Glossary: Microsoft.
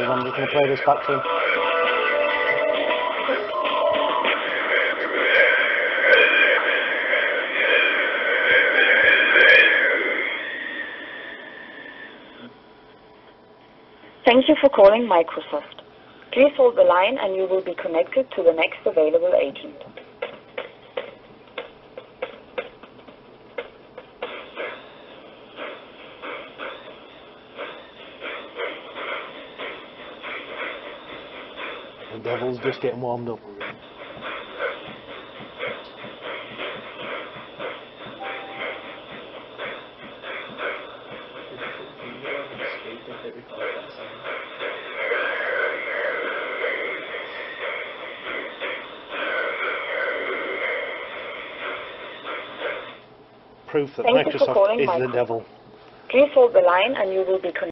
to them. You can play this back to them. Thank you for calling Microsoft. Please hold the line and you will be connected to the next available agent. The devil's just getting warmed up. Proof that Microsoft is the devil. Please hold the line and you will be connected.